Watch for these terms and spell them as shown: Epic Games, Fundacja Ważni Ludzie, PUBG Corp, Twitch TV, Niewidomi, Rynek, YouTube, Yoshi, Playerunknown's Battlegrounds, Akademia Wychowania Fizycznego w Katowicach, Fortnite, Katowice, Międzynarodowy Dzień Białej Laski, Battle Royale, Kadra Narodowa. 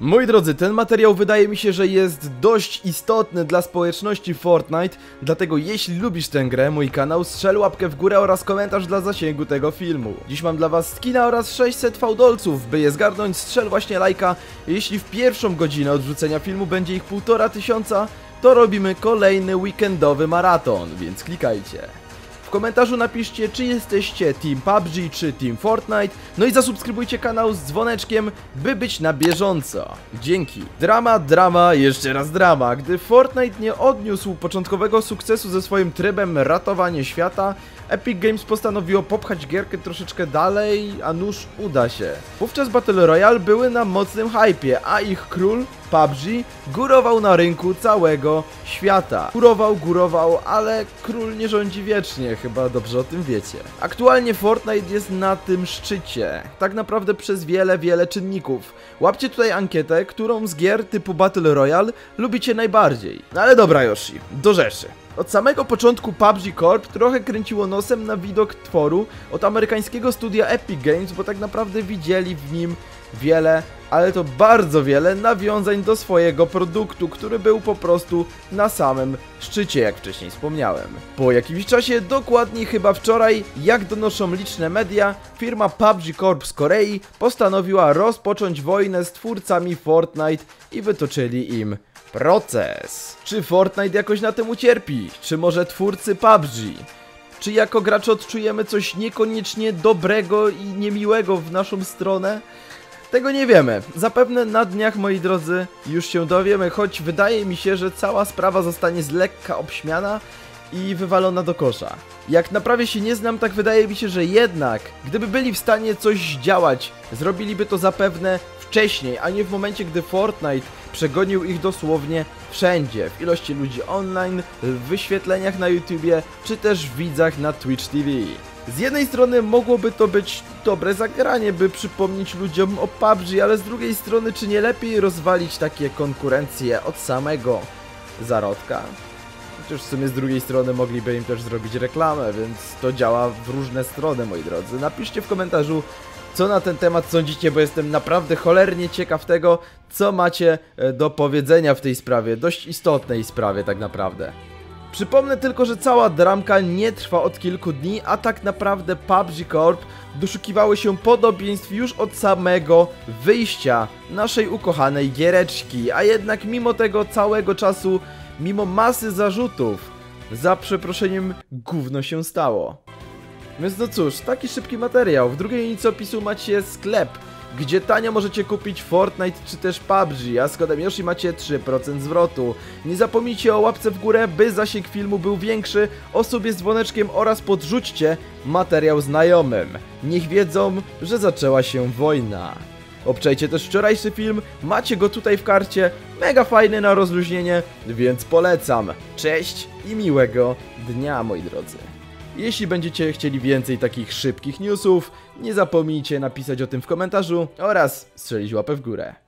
Moi drodzy, ten materiał wydaje mi się, że jest dość istotny dla społeczności Fortnite, dlatego jeśli lubisz tę grę, mój kanał, strzel łapkę w górę oraz komentarz dla zasięgu tego filmu. Dziś mam dla was skina oraz 600 fałdolców, by je zgarnąć strzel właśnie lajka. Jeśli w pierwszą godzinę odrzucenia filmu będzie ich 1500, to robimy kolejny weekendowy maraton, więc klikajcie. W komentarzu napiszcie, czy jesteście Team PUBG czy Team Fortnite, no i zasubskrybujcie kanał z dzwoneczkiem, by być na bieżąco. Dzięki. Drama, jeszcze raz drama. Gdy Fortnite nie odniósł początkowego sukcesu ze swoim trybem ratowanie świata, Epic Games postanowiło popchać gierkę troszeczkę dalej, a nuż uda się. Wówczas Battle Royale były na mocnym hypie, a ich król, PUBG, górował na rynku całego świata. Górował, ale król nie rządzi wiecznie, chyba dobrze o tym wiecie. Aktualnie Fortnite jest na tym szczycie, tak naprawdę przez wiele czynników. Łapcie tutaj ankietę, którą z gier typu Battle Royale lubicie najbardziej. No ale dobra, Yoshi, do rzeczy. Od samego początku PUBG Corp trochę kręciło nosem na widok tworu od amerykańskiego studia Epic Games, bo tak naprawdę widzieli w nim wiele, ale to bardzo wiele nawiązań do swojego produktu, który był po prostu na samym szczycie, jak wcześniej wspomniałem. Po jakimś czasie, dokładniej chyba wczoraj, jak donoszą liczne media, firma PUBG Corp z Korei postanowiła rozpocząć wojnę z twórcami Fortnite i wytoczyli im proces. Czy Fortnite jakoś na tym ucierpi? Czy może twórcy PUBG? Czy jako gracze odczujemy coś niekoniecznie dobrego i niemiłego w naszą stronę? Tego nie wiemy. Zapewne na dniach, moi drodzy, już się dowiemy, choć wydaje mi się, że cała sprawa zostanie z lekka obśmiana i wywalona do kosza. Jak naprawdę się nie znam, tak wydaje mi się, że jednak, gdyby byli w stanie coś działać, zrobiliby to zapewne wcześniej, a nie w momencie, gdy Fortnite przegonił ich dosłownie wszędzie, w ilości ludzi online, w wyświetleniach na YouTubie, czy też w widzach na Twitch TV. Z jednej strony mogłoby to być dobre zagranie, by przypomnieć ludziom o PUBG, ale z drugiej strony czy nie lepiej rozwalić takie konkurencje od samego zarodka? Chociaż w sumie z drugiej strony mogliby im też zrobić reklamę, więc to działa w różne strony, moi drodzy. Napiszcie w komentarzu, co na ten temat sądzicie, bo jestem naprawdę cholernie ciekaw tego, co macie do powiedzenia w tej sprawie, dość istotnej sprawie tak naprawdę. Przypomnę tylko, że cała dramka nie trwa od kilku dni, a tak naprawdę PUBG Corp doszukiwały się podobieństw już od samego wyjścia naszej ukochanej giereczki, a jednak mimo tego całego czasu, mimo masy zarzutów, za przeproszeniem gówno się stało. Więc no cóż, taki szybki materiał. W drugiej linii opisu macie sklep, gdzie tanio możecie kupić Fortnite czy też PUBG, a z kodem Yoshi macie 3% zwrotu. Nie zapomnijcie o łapce w górę, by zasięg filmu był większy, o sobie z dzwoneczkiem oraz podrzućcie materiał znajomym. Niech wiedzą, że zaczęła się wojna. Obczajcie też wczorajszy film, macie go tutaj w karcie, mega fajny na rozluźnienie, więc polecam. Cześć i miłego dnia, moi drodzy. Jeśli będziecie chcieli więcej takich szybkich newsów, nie zapomnijcie napisać o tym w komentarzu oraz strzelić łapę w górę.